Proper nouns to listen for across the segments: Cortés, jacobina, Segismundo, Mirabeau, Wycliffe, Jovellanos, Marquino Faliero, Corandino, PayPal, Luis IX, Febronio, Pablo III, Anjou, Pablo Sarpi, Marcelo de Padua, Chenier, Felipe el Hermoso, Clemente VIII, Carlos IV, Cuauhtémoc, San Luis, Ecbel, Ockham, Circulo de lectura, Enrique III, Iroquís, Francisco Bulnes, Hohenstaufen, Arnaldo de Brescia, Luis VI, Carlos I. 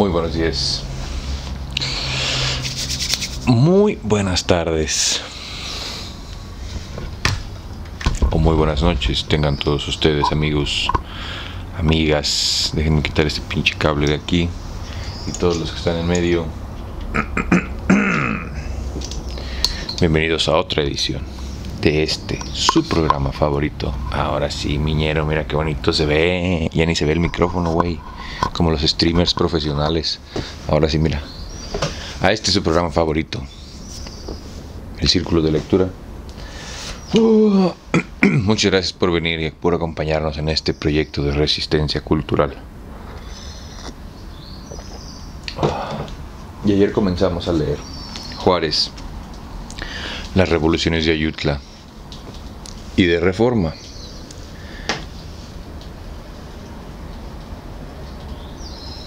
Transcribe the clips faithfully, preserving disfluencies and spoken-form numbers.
Muy buenos días. Muy buenas tardes. O muy buenas noches tengan todos ustedes, amigos, amigas. Déjenme quitar este pinche cable de aquí. Y todos los que están en medio. Bienvenidos a otra edición de este, su programa favorito. Ahora sí, miñero, mira qué bonito se ve. Ya ni se ve el micrófono, güey. Como los streamers profesionales. Ahora sí, mira. A este es su programa favorito. El Círculo de Lectura. Uh, muchas gracias por venir y por acompañarnos en este proyecto de resistencia cultural. Y ayer comenzamos a leer Juárez, las revoluciones de Ayutla y de Reforma.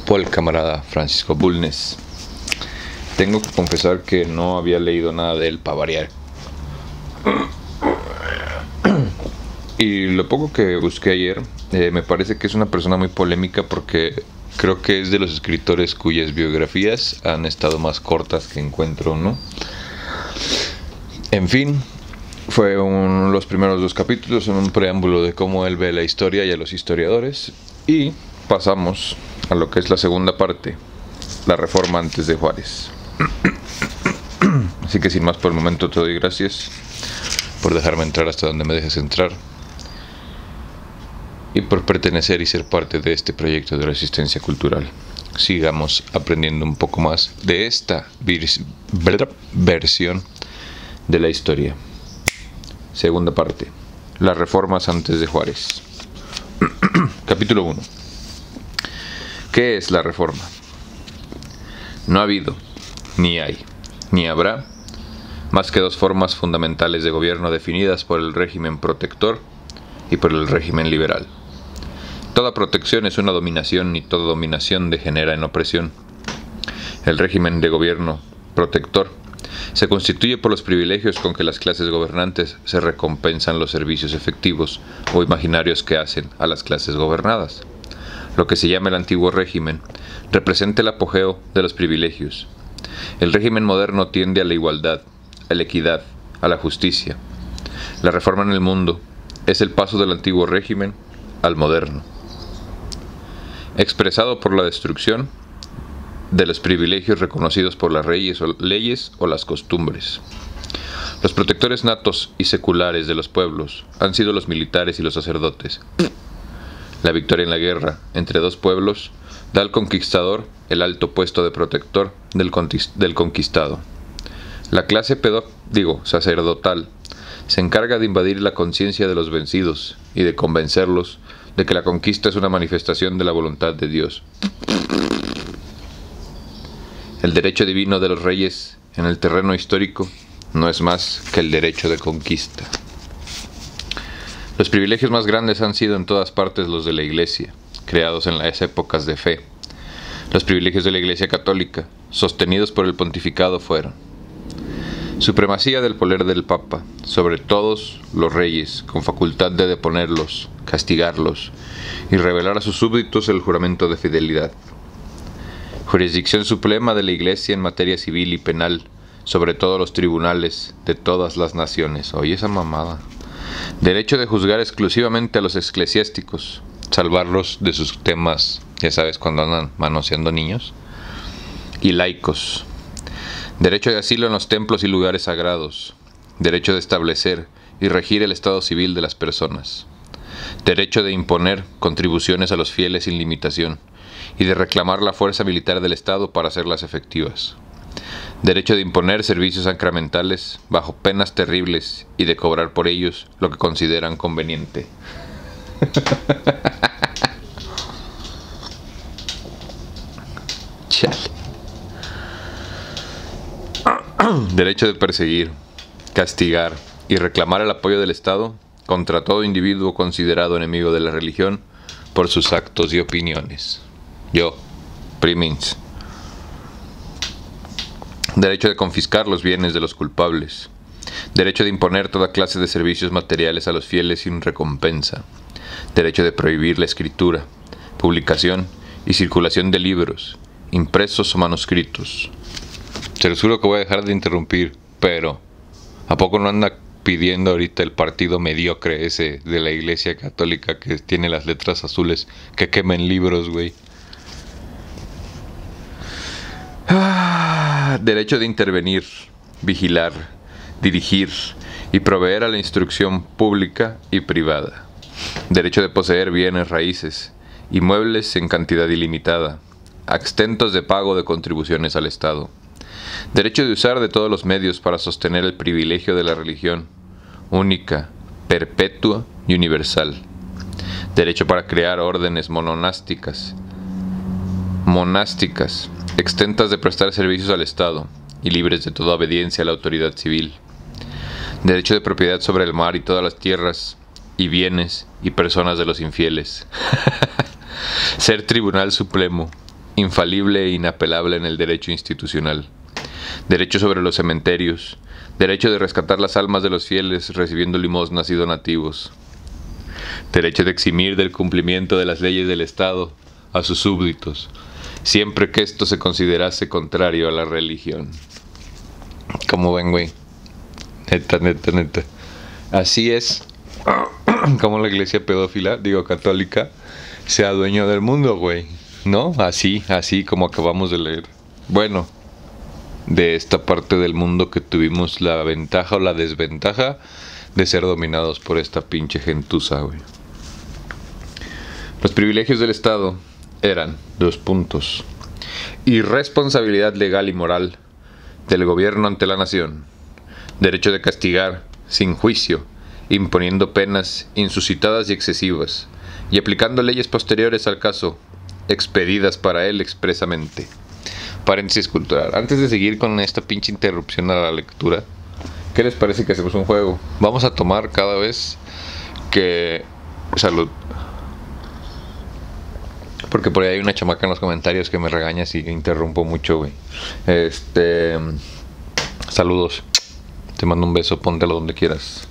Por el camarada Francisco Bulnes. Tengo que confesar que no había leído nada de él para variar. Y lo poco que busqué ayer, eh, me parece que es una persona muy polémica porque creo que es de los escritores cuyas biografías han estado más cortas que encuentro, ¿no? En fin, fue un, los primeros dos capítulos en un preámbulo de cómo él ve la historia y a los historiadores. Y pasamos a lo que es la segunda parte, la reforma antes de Juárez. Así que sin más por el momento te doy gracias por dejarme entrar hasta donde me dejes entrar. Y por pertenecer y ser parte de este proyecto de resistencia cultural. Sigamos aprendiendo un poco más de esta versión de la historia. Segunda parte. Las reformas antes de Juárez. Capítulo uno. ¿Qué es la reforma? No ha habido, ni hay, ni habrá, más que dos formas fundamentales de gobierno definidas por el régimen protector y por el régimen liberal. Toda protección es una dominación y toda dominación degenera en opresión. El régimen de gobierno protector se constituye por los privilegios con que las clases gobernantes se recompensan los servicios efectivos o imaginarios que hacen a las clases gobernadas. Lo que se llama el antiguo régimen representa el apogeo de los privilegios. El régimen moderno tiende a la igualdad, a la equidad, a la justicia. La reforma en el mundo es el paso del antiguo régimen al moderno, expresado por la destrucción de los privilegios reconocidos por las leyes o, leyes o las costumbres. Los protectores natos y seculares de los pueblos han sido los militares y los sacerdotes. La victoria en la guerra entre dos pueblos da al conquistador el alto puesto de protector del, del conquistado. La clase pedo, digo, sacerdotal se encarga de invadir la conciencia de los vencidos y de convencerlos de que la conquista es una manifestación de la voluntad de Dios. El derecho divino de los reyes en el terreno histórico no es más que el derecho de conquista. Los privilegios más grandes han sido en todas partes los de la Iglesia, creados en las épocas de fe. Los privilegios de la Iglesia católica, sostenidos por el pontificado, fueron supremacía del poder del Papa sobre todos los reyes, con facultad de deponerlos, castigarlos y revelar a sus súbditos el juramento de fidelidad. Jurisdicción suprema de la Iglesia en materia civil y penal sobre todos los tribunales de todas las naciones. Oye esa mamada. Derecho de juzgar exclusivamente a los eclesiásticos, salvarlos de sus temas, ya sabes, cuando andan manoseando niños, y laicos. Derecho de asilo en los templos y lugares sagrados. Derecho de establecer y regir el estado civil de las personas. Derecho de imponer contribuciones a los fieles sin limitación y de reclamar la fuerza militar del Estado para hacerlas efectivas. Derecho de imponer servicios sacramentales bajo penas terribles y de cobrar por ellos lo que consideran conveniente. Chale. Derecho de perseguir, castigar y reclamar el apoyo del Estado contra todo individuo considerado enemigo de la religión por sus actos y opiniones. Yo, Primins. Derecho de confiscar los bienes de los culpables. Derecho de imponer toda clase de servicios materiales a los fieles sin recompensa. Derecho de prohibir la escritura, publicación y circulación de libros impresos o manuscritos. Te lo juro que voy a dejar de interrumpir, pero ¿a poco no anda pidiendo ahorita el partido mediocre ese de la Iglesia Católica que tiene las letras azules que quemen libros, güey? Ah, derecho de intervenir, vigilar, dirigir y proveer a la instrucción pública y privada. Derecho de poseer bienes raíces, inmuebles en cantidad ilimitada, exentos de pago de contribuciones al Estado. Derecho de usar de todos los medios para sostener el privilegio de la religión, única, perpetua y universal. Derecho para crear órdenes mononásticas, monásticas, exentas de prestar servicios al Estado y libres de toda obediencia a la autoridad civil. Derecho de propiedad sobre el mar y todas las tierras y bienes y personas de los infieles. Ser tribunal supremo, infalible e inapelable en el derecho institucional. Derecho sobre los cementerios. Derecho de rescatar las almas de los fieles recibiendo limosnas y donativos. Derecho de eximir del cumplimiento de las leyes del Estado a sus súbditos, siempre que esto se considerase contrario a la religión. ¿Cómo ven, güey? Neta, neta, neta. Así es como la Iglesia pedófila, digo católica, se adueñó del mundo, güey. ¿No? Así, así como acabamos de leer. Bueno, de esta parte del mundo que tuvimos la ventaja o la desventaja de ser dominados por esta pinche gentuza, güey. Los privilegios del Estado eran dos puntos. Irresponsabilidad legal y moral del gobierno ante la nación. Derecho de castigar sin juicio, imponiendo penas insuscitadas y excesivas, y aplicando leyes posteriores al caso, expedidas para él expresamente. Paréntesis cultural. Antes de seguir con esta pinche interrupción a la lectura, ¿qué les parece que hacemos un juego? Vamos a tomar cada vez que... Salud. Porque por ahí hay una chamaca en los comentarios que me regaña si interrumpo mucho, güey. Este... Saludos. Te mando un beso, póntelo donde quieras.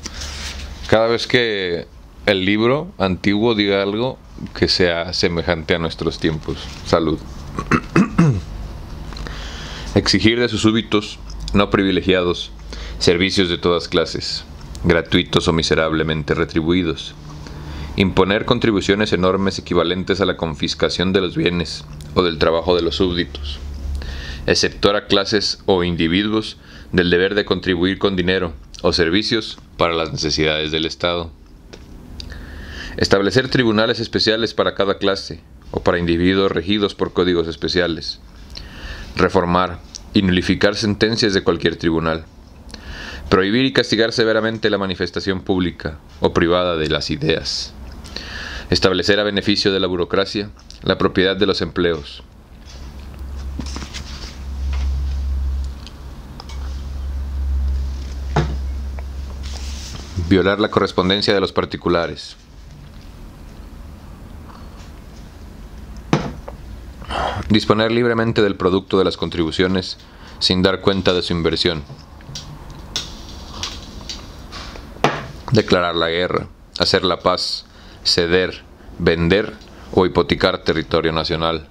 Cada vez que el libro antiguo diga algo que sea semejante a nuestros tiempos. Salud. Exigir de sus súbditos, no privilegiados, servicios de todas clases, gratuitos o miserablemente retribuidos. Imponer contribuciones enormes equivalentes a la confiscación de los bienes o del trabajo de los súbditos. Exceptuar a clases o individuos del deber de contribuir con dinero o servicios para las necesidades del Estado. Establecer tribunales especiales para cada clase o para individuos regidos por códigos especiales. Reformar y nulificar sentencias de cualquier tribunal. Prohibir y castigar severamente la manifestación pública o privada de las ideas. Establecer a beneficio de la burocracia la propiedad de los empleos. Violar la correspondencia de los particulares. Disponer libremente del producto de las contribuciones sin dar cuenta de su inversión. Declarar la guerra, hacer la paz, ceder, vender o hipotecar territorio nacional.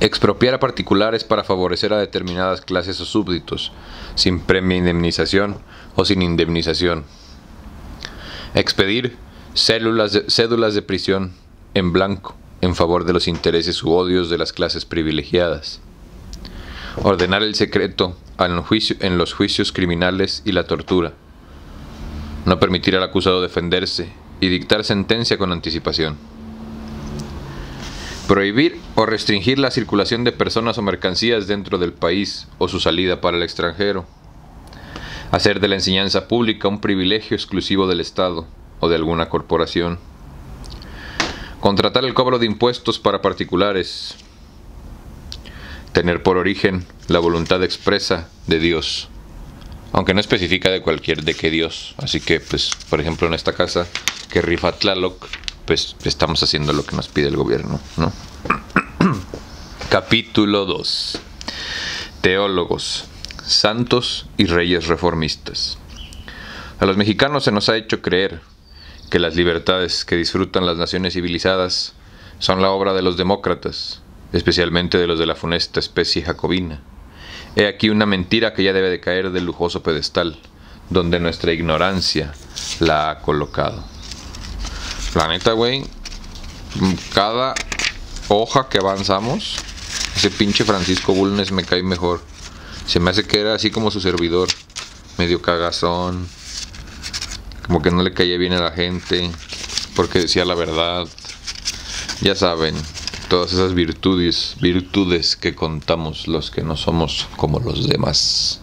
Expropiar a particulares para favorecer a determinadas clases o súbditos, sin previa indemnización o sin indemnización. Expedir células de, cédulas de prisión en blanco, en favor de los intereses u odios de las clases privilegiadas. Ordenar el secreto en los juicios criminales y la tortura. No permitir al acusado defenderse y dictar sentencia con anticipación. Prohibir o restringir la circulación de personas o mercancías dentro del país o su salida para el extranjero. Hacer de la enseñanza pública un privilegio exclusivo del Estado o de alguna corporación. Contratar el cobro de impuestos para particulares. Tener por origen la voluntad expresa de Dios. Aunque no especifica de cualquier de qué Dios. Así que, pues, por ejemplo, en esta casa que rifa Tlaloc, pues estamos haciendo lo que nos pide el gobierno, ¿no? Capítulo dos. Teólogos, santos y reyes reformistas. A los mexicanos se nos ha hecho creer que las libertades que disfrutan las naciones civilizadas son la obra de los demócratas, especialmente de los de la funesta especie jacobina. He aquí una mentira que ya debe de caer del lujoso pedestal donde nuestra ignorancia la ha colocado. La neta, güey, cada hoja que avanzamos, ese pinche Francisco Bulnes me cae mejor. Se me hace que era así como su servidor, medio cagazón, como que no le caía bien a la gente, porque decía la verdad. Ya saben, todas esas virtudes, virtudes que contamos los que no somos como los demás.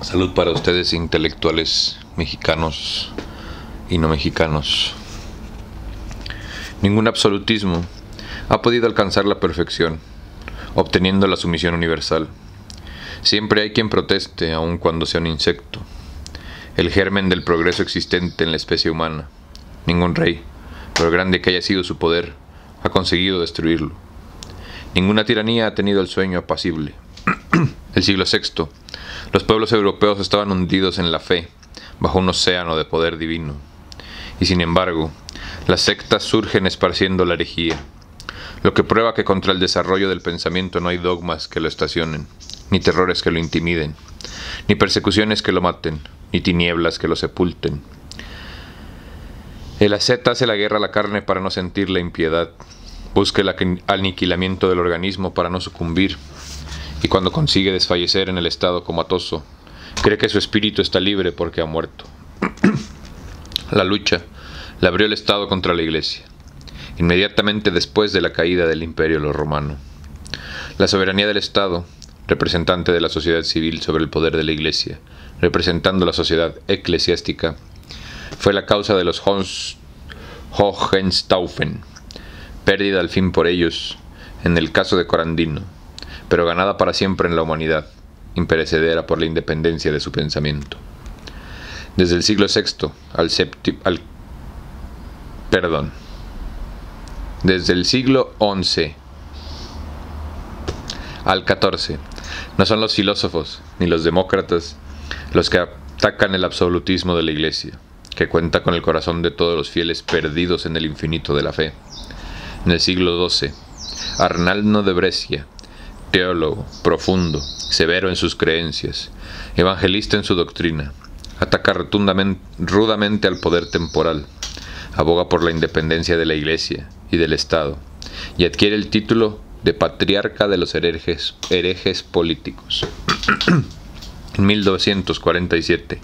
Salud para ustedes, intelectuales mexicanos y no mexicanos. Ningún absolutismo ha podido alcanzar la perfección, obteniendo la sumisión universal. Siempre hay quien proteste, aun cuando sea un insecto, el germen del progreso existente en la especie humana. Ningún rey, por grande que haya sido su poder, ha conseguido destruirlo. Ninguna tiranía ha tenido el sueño apacible. El siglo sexto, los pueblos europeos estaban hundidos en la fe, bajo un océano de poder divino. Y sin embargo, las sectas surgen esparciendo la herejía, lo que prueba que contra el desarrollo del pensamiento no hay dogmas que lo estacionen, ni terrores que lo intimiden, ni persecuciones que lo maten, ni tinieblas que lo sepulten. El asceta hace la guerra a la carne para no sentir la impiedad, busca el aniquilamiento del organismo para no sucumbir, y cuando consigue desfallecer en el estado comatoso, cree que su espíritu está libre porque ha muerto. La lucha la abrió el Estado contra la Iglesia, inmediatamente después de la caída del Imperio Romano. La soberanía del Estado, representante de la sociedad civil sobre el poder de la Iglesia, representando la sociedad eclesiástica, fue la causa de los Hohenstaufen, pérdida al fin por ellos en el caso de Corandino, pero ganada para siempre en la humanidad, imperecedera por la independencia de su pensamiento. Desde el siglo sexto al séptimo, al, perdón, desde el siglo once al catorce, no son los filósofos ni los demócratas los que atacan el absolutismo de la Iglesia, que cuenta con el corazón de todos los fieles perdidos en el infinito de la fe. En el siglo doce, Arnaldo de Brescia, teólogo, profundo, severo en sus creencias, evangelista en su doctrina, ataca rotundamente, rudamente al poder temporal, aboga por la independencia de la Iglesia y del Estado, y adquiere el título de patriarca de los herejes, herejes políticos. En mil doscientos cuarenta y siete,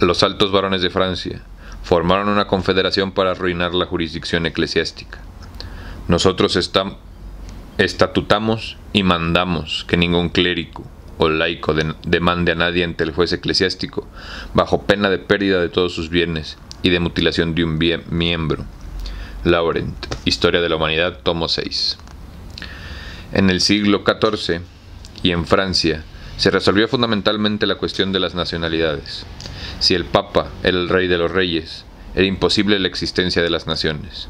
los altos varones de Francia formaron una confederación para arruinar la jurisdicción eclesiástica. Nosotros estamos Estatutamos y mandamos que ningún clérigo o laico de, demande a nadie ante el juez eclesiástico, bajo pena de pérdida de todos sus bienes y de mutilación de un bien, miembro. Laurent, Historia de la Humanidad, tomo seis. En el siglo catorce y en Francia se resolvió fundamentalmente la cuestión de las nacionalidades. Si el Papa era el rey de los reyes, era imposible la existencia de las naciones.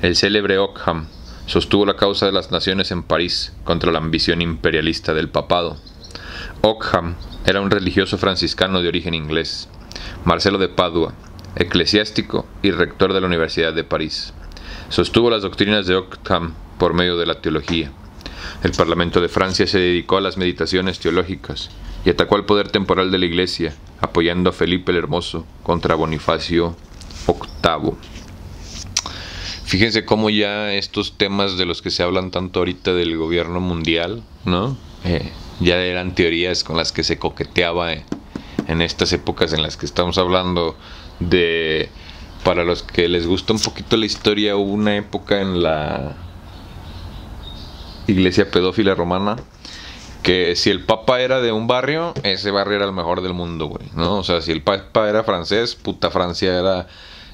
El célebre Ockham sostuvo la causa de las naciones en París contra la ambición imperialista del papado. Ockham era un religioso franciscano de origen inglés. Marcelo de Padua, eclesiástico y rector de la Universidad de París, sostuvo las doctrinas de Ockham por medio de la teología. El Parlamento de Francia se dedicó a las meditaciones teológicas y atacó al poder temporal de la Iglesia, apoyando a Felipe el Hermoso contra Bonifacio octavo. Fíjense cómo ya estos temas de los que se hablan tanto ahorita del gobierno mundial, ¿no? Eh, ya eran teorías con las que se coqueteaba eh, en estas épocas en las que estamos hablando de... Para los que les gusta un poquito la historia, hubo una época en la Iglesia pedófila romana que si el Papa era de un barrio, ese barrio era el mejor del mundo, güey, ¿no? O sea, si el Papa era francés, puta, Francia era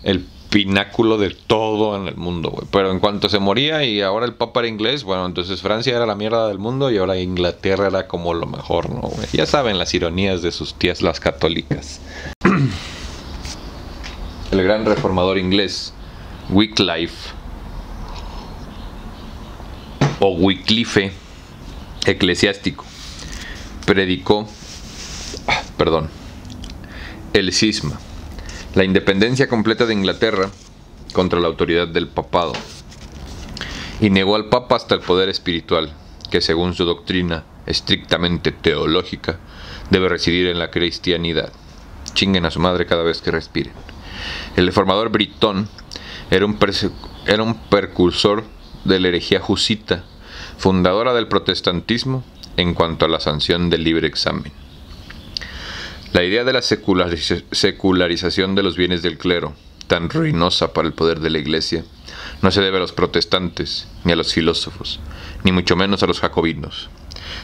el pináculo de todo en el mundo, güey. Pero en cuanto se moría y ahora el Papa era inglés, bueno, entonces Francia era la mierda del mundo y ahora Inglaterra era como lo mejor, ¿no, güey? Ya saben las ironías de sus tías las católicas. El gran reformador inglés, Wycliffe, o Wycliffe, eclesiástico, predicó, perdón, el cisma, la independencia completa de Inglaterra contra la autoridad del papado, y negó al papa hasta el poder espiritual, que según su doctrina estrictamente teológica debe residir en la cristianidad. Chinguen a su madre cada vez que respiren. El reformador britón era un, era un precursor de la herejía husita, fundadora del protestantismo en cuanto a la sanción del libre examen. La idea de la seculariz secularización de los bienes del clero, tan ruinosa para el poder de la Iglesia, no se debe a los protestantes, ni a los filósofos, ni mucho menos a los jacobinos.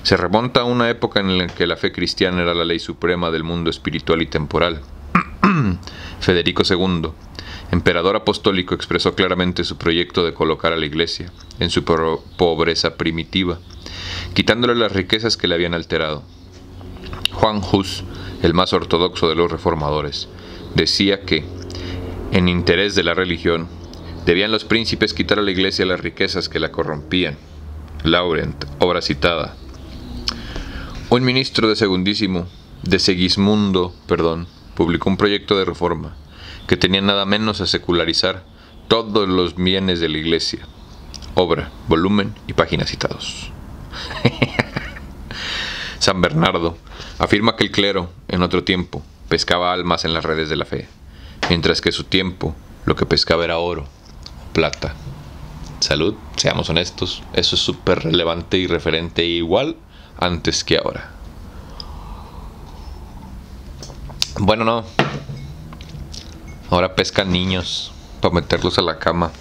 Se remonta a una época en la que la fe cristiana era la ley suprema del mundo espiritual y temporal. Federico segundo, emperador apostólico, expresó claramente su proyecto de colocar a la Iglesia en su pobreza primitiva, quitándole las riquezas que le habían alterado. Juan Hus, el más ortodoxo de los reformadores, decía que, en interés de la religión, debían los príncipes quitar a la Iglesia las riquezas que la corrompían. Laurent, obra citada. Un ministro de Segundísimo, de Segismundo, perdón, publicó un proyecto de reforma que tenía nada menos a secularizar todos los bienes de la Iglesia. Obra, volumen y páginas citados. San Bernardo afirma que el clero, en otro tiempo, pescaba almas en las redes de la fe, mientras que su tiempo lo que pescaba era oro o plata. Salud, seamos honestos, eso es súper relevante y referente igual antes que ahora. Bueno, no. Ahora pescan niños para meterlos a la cama.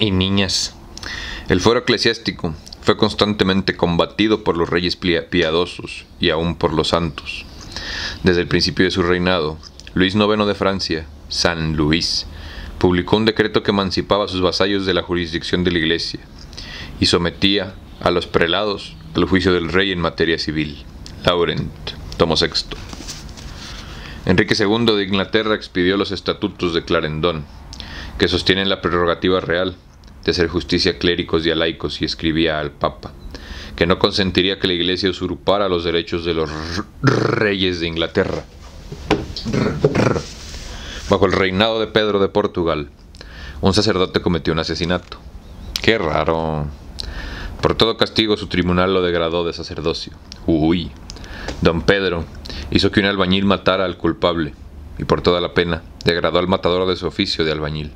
Y niñas. El fuero eclesiástico fue constantemente combatido por los reyes piadosos y aún por los santos. Desde el principio de su reinado, Luis noveno de Francia, San Luis, publicó un decreto que emancipaba a sus vasallos de la jurisdicción de la Iglesia y sometía a los prelados al juicio del rey en materia civil. Laurent, tomo sexto. Enrique segundo de Inglaterra expidió los estatutos de Clarendón, que sostienen la prerrogativa real de hacer justicia a clérigos y a laicos, y escribía al Papa que no consentiría que la Iglesia usurpara los derechos de los reyes de Inglaterra. Bajo el reinado de Pedro de Portugal, un sacerdote cometió un asesinato. ¡Qué raro! Por todo castigo su tribunal lo degradó de sacerdocio. ¡Uy! Don Pedro hizo que un albañil matara al culpable, y por toda la pena degradó al matador de su oficio de albañil.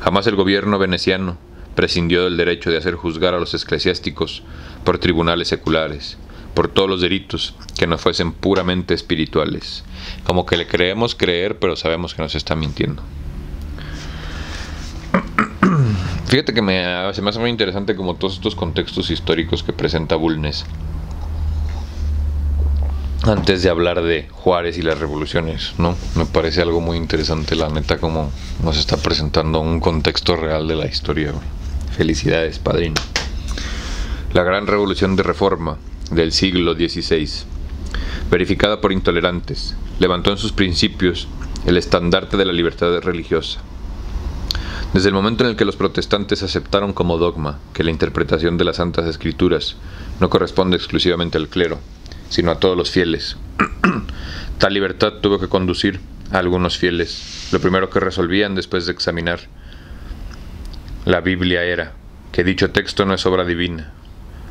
Jamás el gobierno veneciano prescindió del derecho de hacer juzgar a los eclesiásticos por tribunales seculares, por todos los delitos que no fuesen puramente espirituales. Como que le creemos creer, pero sabemos que nos está mintiendo. Fíjate que me, se me hace muy interesante como todos estos contextos históricos que presenta Bulnes antes de hablar de Juárez y las revoluciones, ¿no? Me parece algo muy interesante, la neta, como nos está presentando un contexto real de la historia. Felicidades, padrino. La gran revolución de Reforma del siglo dieciséis, verificada por intolerantes, levantó en sus principios el estandarte de la libertad religiosa. Desde el momento en el que los protestantes aceptaron como dogma que la interpretación de las Santas Escrituras no corresponde exclusivamente al clero, sino a todos los fieles, tal libertad tuvo que conducir a algunos fieles. Lo primero que resolvían después de examinar la Biblia era que dicho texto no es obra divina.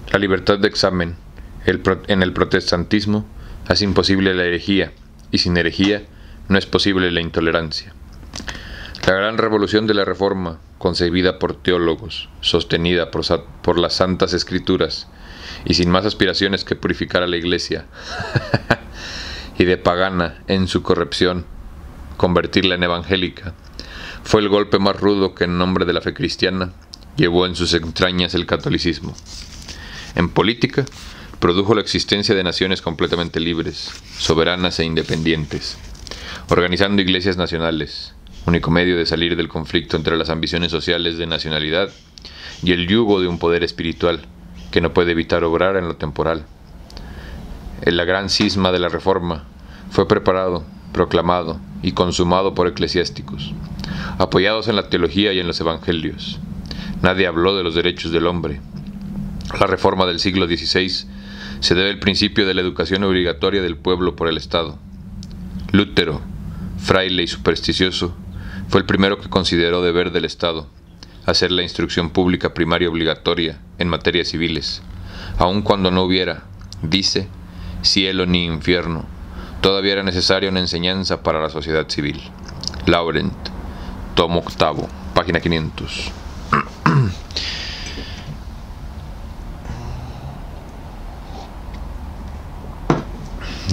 La libertad de examen El pro en el protestantismo hace imposible la herejía, y sin herejía no es posible la intolerancia. La gran revolución de la Reforma, concebida por teólogos, sostenida por, por las Santas Escrituras, y sin más aspiraciones que purificar a la Iglesia y de pagana en su corrupción convertirla en evangélica, fue el golpe más rudo que en nombre de la fe cristiana llevó en sus entrañas el catolicismo. En política, produjo la existencia de naciones completamente libres, soberanas e independientes, organizando iglesias nacionales, único medio de salir del conflicto entre las ambiciones sociales de nacionalidad y el yugo de un poder espiritual que no puede evitar obrar en lo temporal. En la gran cisma de la Reforma fue preparado, proclamado y consumado por eclesiásticos, apoyados en la teología y en los evangelios. Nadie habló de los derechos del hombre. La Reforma del siglo dieciséis se debe al principio de la educación obligatoria del pueblo por el Estado. Lutero, fraile y supersticioso, Fue el primero que consideró deber del Estado hacer la instrucción pública primaria obligatoria en materias civiles, aun cuando no hubiera, dice, cielo ni infierno, todavía era necesaria una enseñanza para la sociedad civil. Laurent, tomo octavo, página quinientos.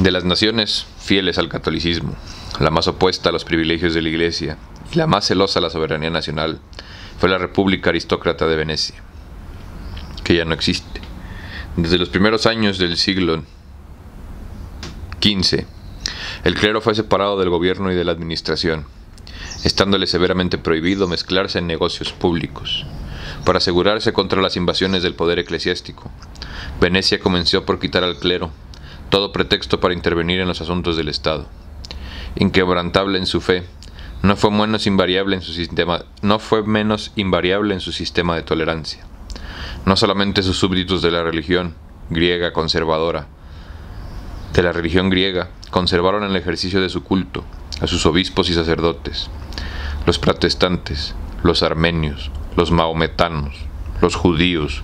De las naciones fieles al catolicismo, la más opuesta a los privilegios de la Iglesia y la más celosa a la soberanía nacional, fue la República Aristócrata de Venecia, que ya no existe. Desde los primeros años del siglo quince, el clero fue separado del gobierno y de la administración, estándole severamente prohibido mezclarse en negocios públicos. Para asegurarse contra las invasiones del poder eclesiástico, Venecia comenzó por quitar al clero todo pretexto para intervenir en los asuntos del Estado. Inquebrantable en su fe, no fue menos invariable en su sistema, no fue menos invariable en su sistema de tolerancia. No solamente sus súbditos de la religión griega conservadora, de la religión griega, conservaron el ejercicio de su culto a sus obispos y sacerdotes. Los protestantes, los armenios, los mahometanos, los judíos,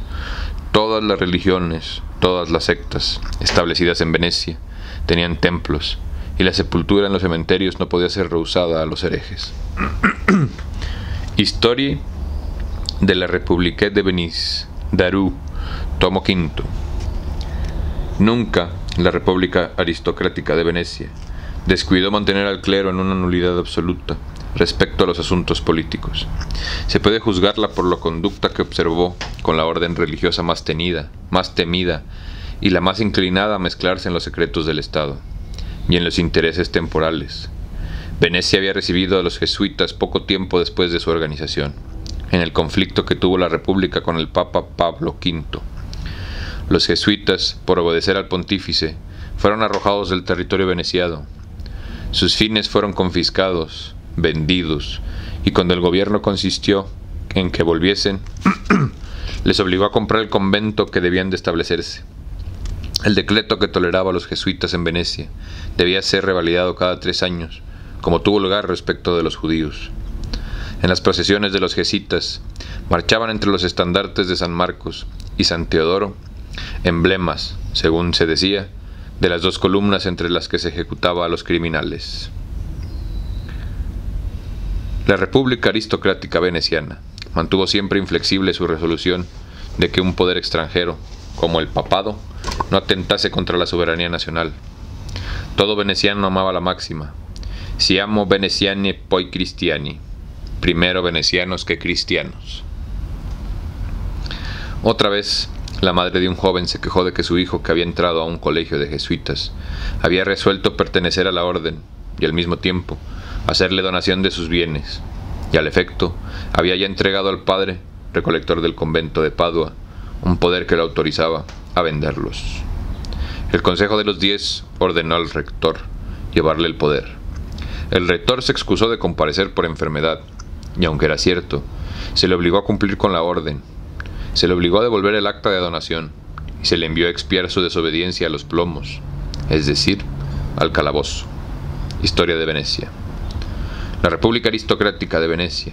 todas las religiones, todas las sectas establecidas en Venecia tenían templos, y la sepultura en los cementerios no podía ser rehusada a los herejes. Historia de la République de Venise, Darú, tomo quinto. Nunca la República Aristocrática de Venecia descuidó mantener al clero en una nulidad absoluta respecto a los asuntos políticos. Se puede juzgarla por la conducta que observó con la orden religiosa más tenida, más temida y la más inclinada a mezclarse en los secretos del Estado y en los intereses temporales. Venecia había recibido a los jesuitas poco tiempo después de su organización, en el conflicto que tuvo la República con el Papa Pablo quinto. Los jesuitas, por obedecer al pontífice, fueron arrojados del territorio veneciano. Sus fines fueron confiscados, vendidos, y cuando el gobierno consistió en que volviesen, les obligó a comprar el convento que debían de establecerse. El decreto que toleraba a los jesuitas en Venecia debía ser revalidado cada tres años, como tuvo lugar respecto de los judíos. En las procesiones de los jesuitas marchaban entre los estandartes de San Marcos y San Teodoro emblemas, según se decía, de las dos columnas entre las que se ejecutaba a los criminales. La República Aristocrática Veneciana mantuvo siempre inflexible su resolución de que un poder extranjero, como el papado, no atentase contra la soberanía nacional. Todo veneciano amaba la máxima: siamo veneciani poi cristiani, primero venecianos que cristianos. Otra vez, la madre de un joven se quejó de que su hijo, que había entrado a un colegio de jesuitas, había resuelto pertenecer a la orden y al mismo tiempo hacerle donación de sus bienes, y al efecto había ya entregado al padre, recolector del convento de Padua, un poder que lo autorizaba a venderlos. El Consejo de los Diez ordenó al rector llevarle el poder. El rector se excusó de comparecer por enfermedad, y aunque era cierto, se le obligó a cumplir con la orden, se le obligó a devolver el acta de donación, y se le envió a expiar su desobediencia a los plomos, es decir, al calabozo. Historia de Venecia. La República Aristocrática de Venecia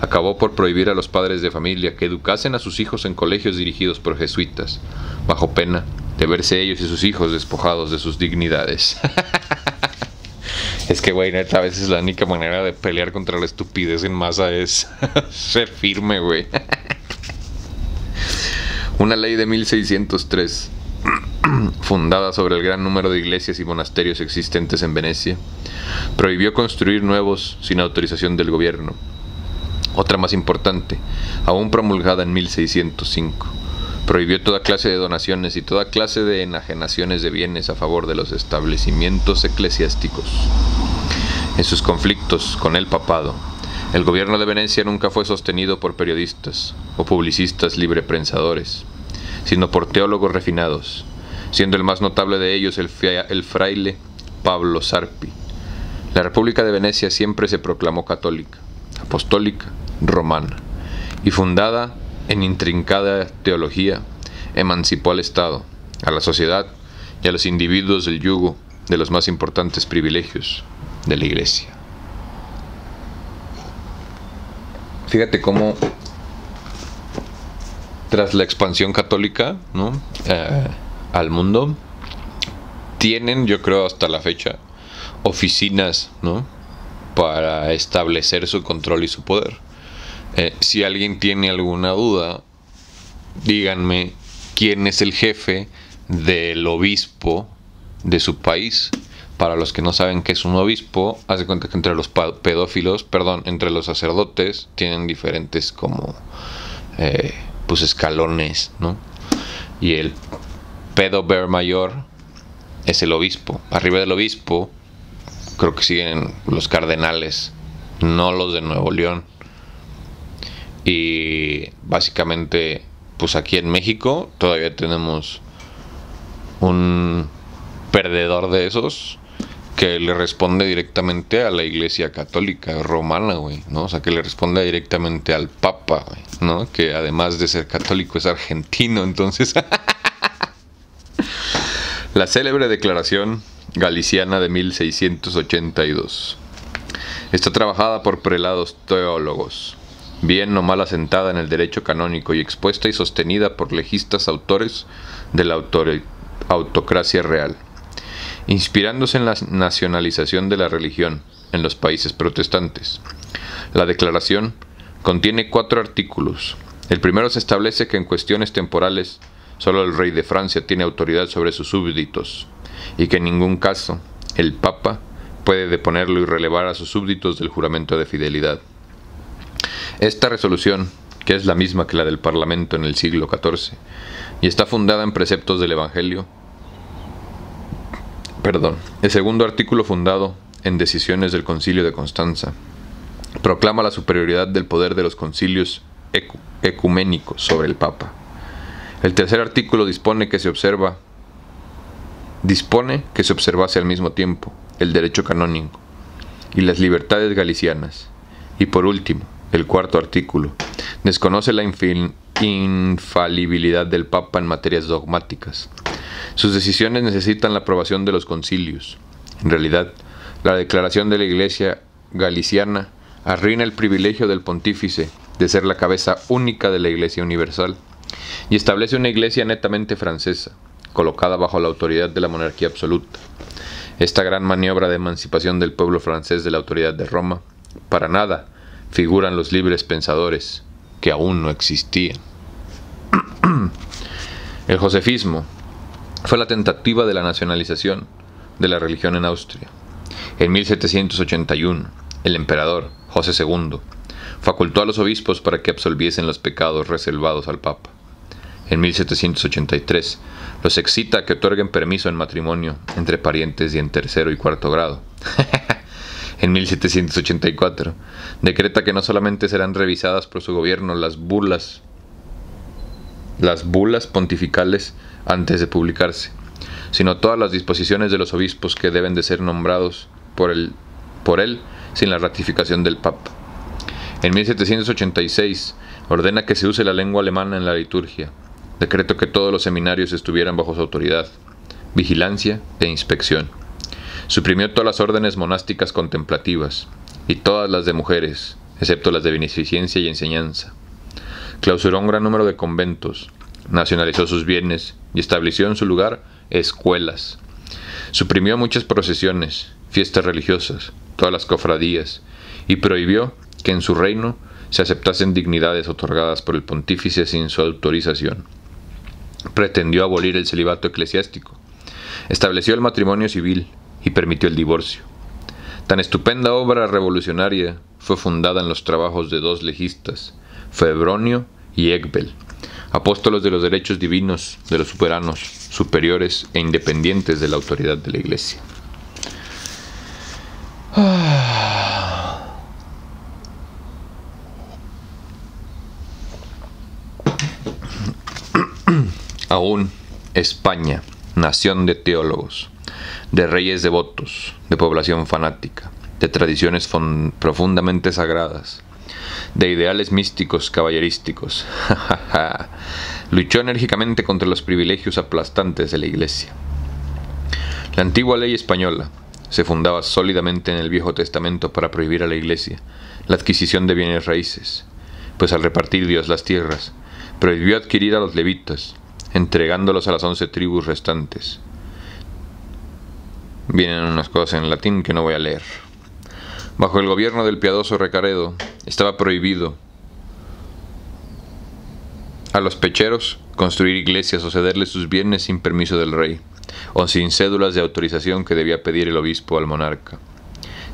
acabó por prohibir a los padres de familia que educasen a sus hijos en colegios dirigidos por jesuitas, bajo pena de verse ellos y sus hijos despojados de sus dignidades. Es que, güey, neta, a veces la única manera de pelear contra la estupidez en masa es ser firme, güey. Una ley de mil seiscientos tres, fundada sobre el gran número de iglesias y monasterios existentes en Venecia, prohibió construir nuevos sin autorización del gobierno. Otra más importante, aún promulgada en mil seiscientos cinco, prohibió toda clase de donaciones y toda clase de enajenaciones de bienes a favor de los establecimientos eclesiásticos. En sus conflictos con el papado, el gobierno de Venecia nunca fue sostenido por periodistas o publicistas librepensadores, sino por teólogos refinados, siendo el más notable de ellos el, el fraile Pablo Sarpi. La República de Venecia siempre se proclamó católica, apostólica, romana, y fundada en intrincada teología, emancipó al Estado, a la sociedad y a los individuos del yugo de los más importantes privilegios de la Iglesia. fíjate cómo tras la expansión católica, ¿no? Eh, al mundo, tienen, yo creo hasta la fecha, oficinas, ¿no?, para establecer su control y su poder. Eh, si alguien tiene alguna duda, díganme quién es el jefe del obispo de su país. Para los que no saben qué es un obispo, haz de cuenta que entre los pedófilos, perdón, entre los sacerdotes, tienen diferentes como eh, pues escalones, ¿no? Y el pedober mayor es el obispo. Arriba del obispo creo que siguen los cardenales, no los de Nuevo León. Y básicamente, pues aquí en México todavía tenemos un perdedor de esos que le responde directamente a la Iglesia Católica Romana, güey, ¿no? O sea, que le responde directamente al Papa, güey, ¿no? Que además de ser católico es argentino, entonces... La célebre declaración galiciana de mil seiscientos ochenta y dos. Está trabajada por prelados teólogos, bien o mal asentada en el derecho canónico y expuesta y sostenida por legistas autores de la autocracia real, inspirándose en la nacionalización de la religión en los países protestantes. La declaración contiene cuatro artículos. El primero se establece que en cuestiones temporales solo el rey de Francia tiene autoridad sobre sus súbditos y que en ningún caso el Papa puede deponerlo y relevar a sus súbditos del juramento de fidelidad. Esta resolución, que es la misma que la del Parlamento en el siglo catorce y está fundada en preceptos del Evangelio, Perdón. El segundo artículo, fundado en decisiones del Concilio de Constanza, proclama la superioridad del poder de los concilios ecu ecuménicos sobre el Papa. El tercer artículo dispone que se observa, dispone que se observase al mismo tiempo el derecho canónico y las libertades galicianas. Y por último, el cuarto artículo desconoce la infalibilidad del Papa en materias dogmáticas. Sus decisiones necesitan la aprobación de los concilios. En realidad, la declaración de la Iglesia Galiciana arruina el privilegio del pontífice de ser la cabeza única de la Iglesia Universal y establece una Iglesia netamente francesa, colocada bajo la autoridad de la monarquía absoluta. Esta gran maniobra de emancipación del pueblo francés de la autoridad de Roma, para nada figuran los libres pensadores que aún no existían. El josefismo fue la tentativa de la nacionalización de la religión en Austria. En mil setecientos ochenta y uno, el emperador José segundo facultó a los obispos para que absolviesen los pecados reservados al Papa. En mil setecientos ochenta y tres, los excita a que otorguen permiso en matrimonio entre parientes y en tercero y cuarto grado. En mil setecientos ochenta y cuatro, decreta que no solamente serán revisadas por su gobierno las bulas, las bulas pontificales antes de publicarse, sino todas las disposiciones de los obispos que deben de ser nombrados por él, por él sin la ratificación del Papa. En mil setecientos ochenta y seis ordena que se use la lengua alemana en la liturgia, decreto que todos los seminarios estuvieran bajo su autoridad, vigilancia e inspección. Suprimió todas las órdenes monásticas contemplativas y todas las de mujeres, excepto las de beneficencia y enseñanza. Clausuró un gran número de conventos, nacionalizó sus bienes y estableció en su lugar escuelas. Suprimió muchas procesiones, fiestas religiosas, todas las cofradías, y prohibió que en su reino se aceptasen dignidades otorgadas por el pontífice sin su autorización. Pretendió abolir el celibato eclesiástico, estableció el matrimonio civil y permitió el divorcio. Tan estupenda obra revolucionaria fue fundada en los trabajos de dos legistas, Febronio y Ecbel, apóstolos de los derechos divinos de los soberanos, superiores e independientes de la autoridad de la Iglesia. Aún España, nación de teólogos, de reyes devotos, de población fanática, de tradiciones profundamente sagradas, de ideales místicos caballerísticos, luchó enérgicamente contra los privilegios aplastantes de la Iglesia. La antigua ley española se fundaba sólidamente en el Viejo Testamento para prohibir a la Iglesia la adquisición de bienes raíces, pues al repartir Dios las tierras, prohibió adquirir a los levitas, entregándolos a las once tribus restantes. Vienen unas cosas en latín que no voy a leer. Bajo el gobierno del piadoso Recaredo, estaba prohibido a los pecheros construir iglesias o cederles sus bienes sin permiso del rey, o sin cédulas de autorización que debía pedir el obispo al monarca.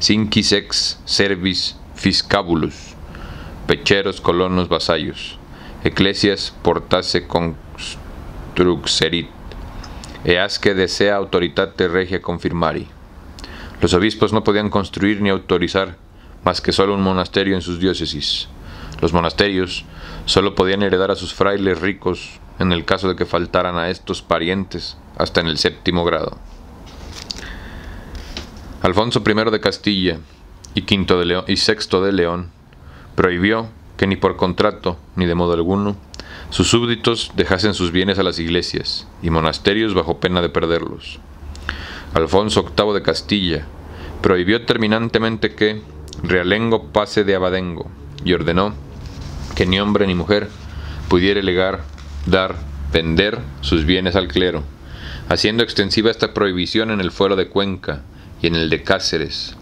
Sinquis ex servis fiscabulus, pecheros, colonos, vasallos, ecclesias portase construxerit, easque desea autoritate regia confirmari. Los obispos no podían construir ni autorizar más que solo un monasterio en sus diócesis. Los monasterios solo podían heredar a sus frailes ricos en el caso de que faltaran a estos parientes hasta en el séptimo grado. Alfonso primero de Castilla y quinto de León, y sexto de León prohibió que ni por contrato ni de modo alguno sus súbditos dejasen sus bienes a las iglesias y monasterios bajo pena de perderlos. Alfonso octavo de Castilla prohibió terminantemente que realengo pase de abadengo y ordenó que ni hombre ni mujer pudiera legar, dar, vender sus bienes al clero, haciendo extensiva esta prohibición en el fuero de Cuenca y en el de Cáceres.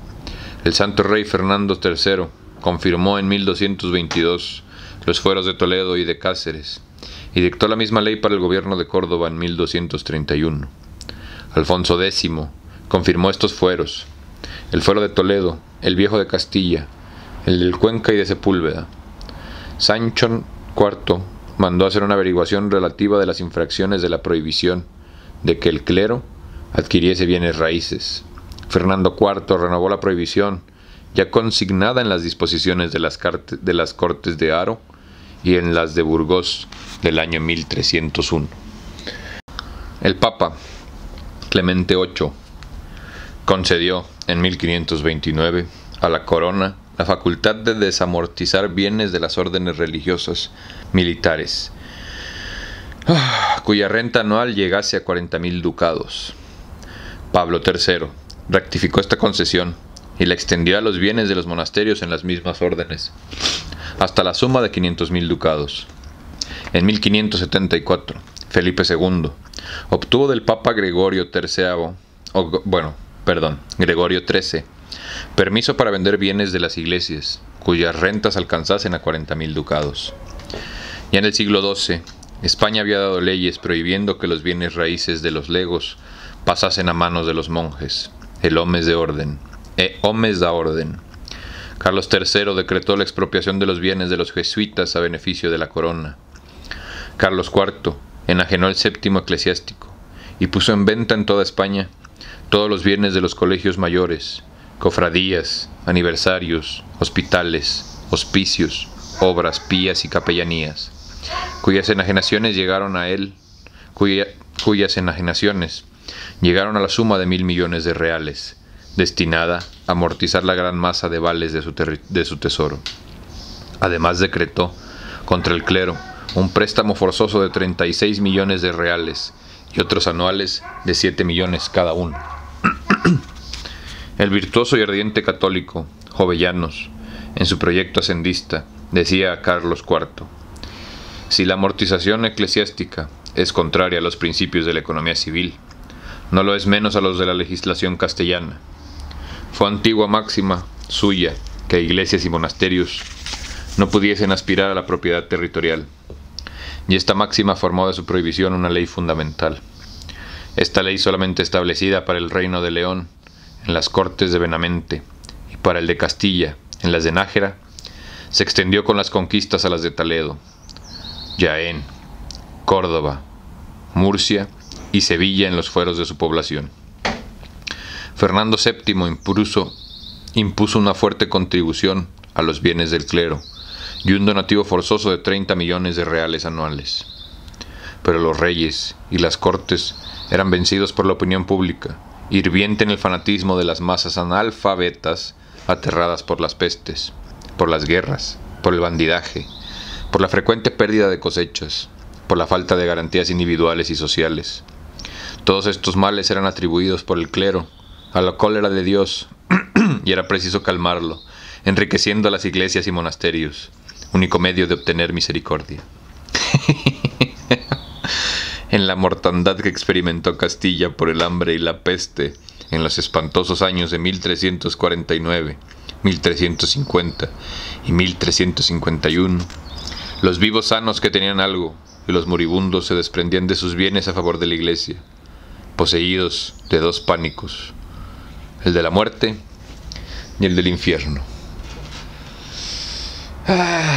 El santo rey Fernando tercero confirmó en mil doscientos veintidós los fueros de Toledo y de Cáceres y dictó la misma ley para el gobierno de Córdoba en mil doscientos treinta y uno. Alfonso décimo confirmó estos fueros: el fuero de Toledo, el viejo de Castilla, el del Cuenca y de Sepúlveda. Sancho cuarto mandó hacer una averiguación relativa de las infracciones de la prohibición de que el clero adquiriese bienes raíces. Fernando cuarto renovó la prohibición, ya consignada en las disposiciones de las, de las Cortes de Haro y en las de Burgos del año mil trescientos uno. El Papa Clemente octavo concedió en mil quinientos veintinueve a la corona la facultad de desamortizar bienes de las órdenes religiosas militares, cuya renta anual llegase a cuarenta mil ducados. Pablo tercero rectificó esta concesión y la extendió a los bienes de los monasterios en las mismas órdenes, hasta la suma de quinientos mil ducados. En mil quinientos setenta y cuatro, Felipe segundo obtuvo del Papa Gregorio tercero, o, bueno, perdón, Gregorio trece, permiso para vender bienes de las iglesias, cuyas rentas alcanzasen a cuarenta mil ducados. Ya en el siglo doce, España había dado leyes prohibiendo que los bienes raíces de los legos pasasen a manos de los monjes, el homes de orden, e homes da orden. Carlos tercero decretó la expropiación de los bienes de los jesuitas a beneficio de la corona. Carlos cuarto enajenó el séptimo eclesiástico y puso en venta en toda España todos los bienes de los colegios mayores, cofradías, aniversarios, hospitales, hospicios, obras pías y capellanías, cuyas enajenaciones llegaron a él, cuya, cuyas enajenaciones llegaron a la suma de mil millones de reales, destinada a amortizar la gran masa de vales de su, de su tesoro. Además decretó contra el clero un préstamo forzoso de treinta y seis millones de reales y otros anuales de siete millones cada uno. El virtuoso y ardiente católico Jovellanos, en su proyecto ascendista, decía a Carlos cuarto: si la amortización eclesiástica es contraria a los principios de la economía civil, no lo es menos a los de la legislación castellana. Fue antigua máxima suya que iglesias y monasterios no pudiesen aspirar a la propiedad territorial, y esta máxima formó de su prohibición una ley fundamental. Esta ley, solamente establecida para el reino de León en las cortes de Benavente y para el de Castilla en las de Nájera, se extendió con las conquistas a las de Toledo, Jaén, Córdoba, Murcia y Sevilla en los fueros de su población. Fernando séptimo impuso, impuso una fuerte contribución a los bienes del clero y un donativo forzoso de treinta millones de reales anuales. Pero los reyes y las cortes eran vencidos por la opinión pública, hirviente en el fanatismo de las masas analfabetas, aterradas por las pestes, por las guerras, por el bandidaje, por la frecuente pérdida de cosechas, por la falta de garantías individuales y sociales. Todos estos males eran atribuidos por el clero a la cólera de Dios y era preciso calmarlo, enriqueciendo a las iglesias y monasterios, único medio de obtener misericordia. En la mortandad que experimentó Castilla por el hambre y la peste en los espantosos años de mil trescientos cuarenta y nueve, mil trescientos cincuenta y mil trescientos cincuenta y uno, los vivos sanos que tenían algo y los moribundos se desprendían de sus bienes a favor de la iglesia, poseídos de dos pánicos, el de la muerte y el del infierno. Ah.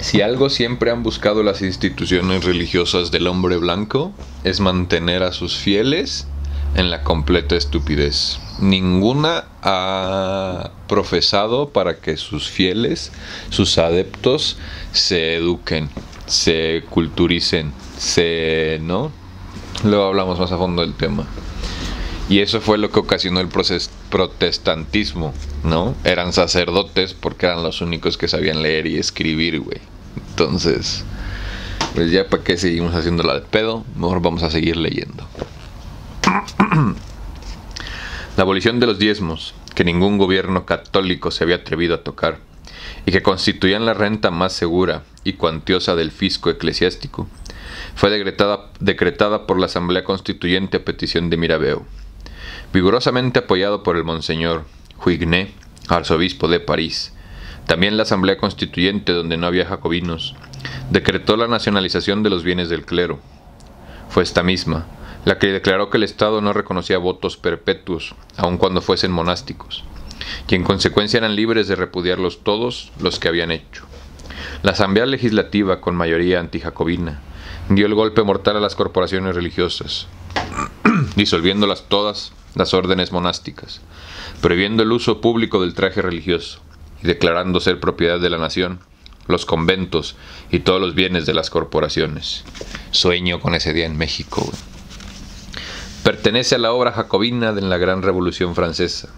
Si algo siempre han buscado las instituciones religiosas del hombre blanco, es mantener a sus fieles en la completa estupidez. Ninguna ha profesado para que sus fieles, sus adeptos, se eduquen, se culturicen, se... ¿no? Luego hablamos más a fondo del tema. Y eso fue lo que ocasionó el protestantismo, ¿no? Eran sacerdotes porque eran los únicos que sabían leer y escribir, güey. Entonces, pues ya para qué seguimos haciéndola de pedo, mejor vamos a seguir leyendo. La abolición de los diezmos, que ningún gobierno católico se había atrevido a tocar, y que constituían la renta más segura y cuantiosa del fisco eclesiástico, fue decretada, decretada por la Asamblea Constituyente a petición de Mirabeau, vigorosamente apoyado por el monseñor Huygnet, arzobispo de París. También la Asamblea Constituyente, donde no había jacobinos, decretó la nacionalización de los bienes del clero. Fue esta misma la que declaró que el Estado no reconocía votos perpetuos, aun cuando fuesen monásticos, y en consecuencia eran libres de repudiarlos todos los que habían hecho. La Asamblea Legislativa, con mayoría antijacobina, dio el golpe mortal a las corporaciones religiosas, disolviéndolas todas las órdenes monásticas, prohibiendo el uso público del traje religioso y declarando ser propiedad de la nación los conventos y todos los bienes de las corporaciones. Sueño con ese día en México, güey. Pertenece a la obra jacobina de la Gran Revolución Francesa.